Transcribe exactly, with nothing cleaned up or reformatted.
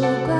烛光。